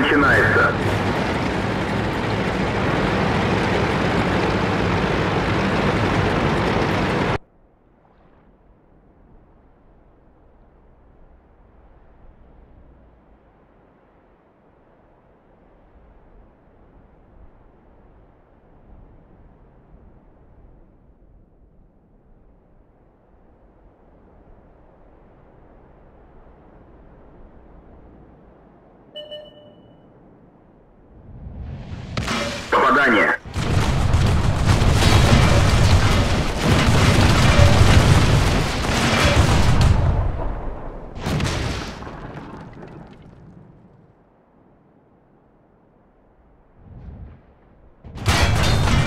начинается. Попадание. Попадание.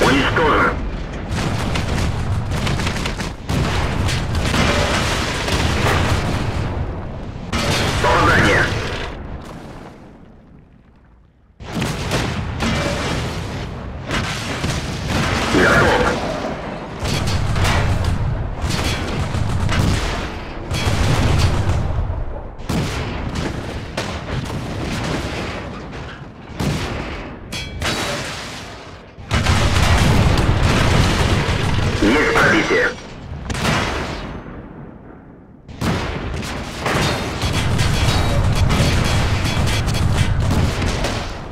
Уничтожен. Попадание.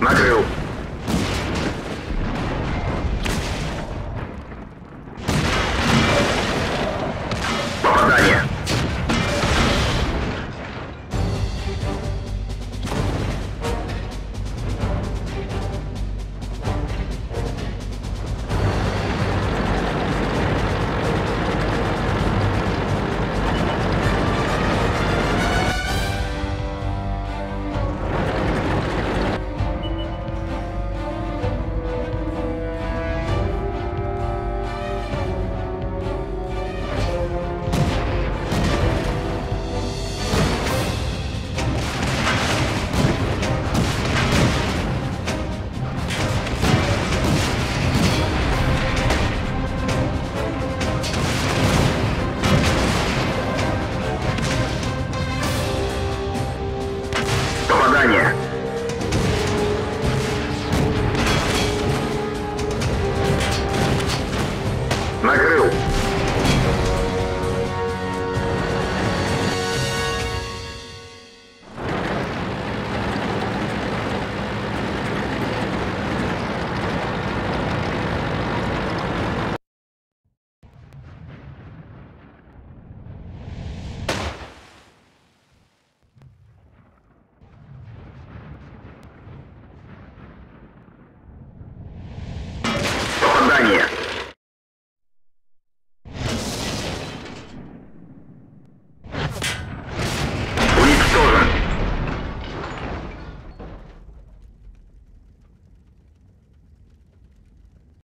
Накрыл. Попадание. Попадание.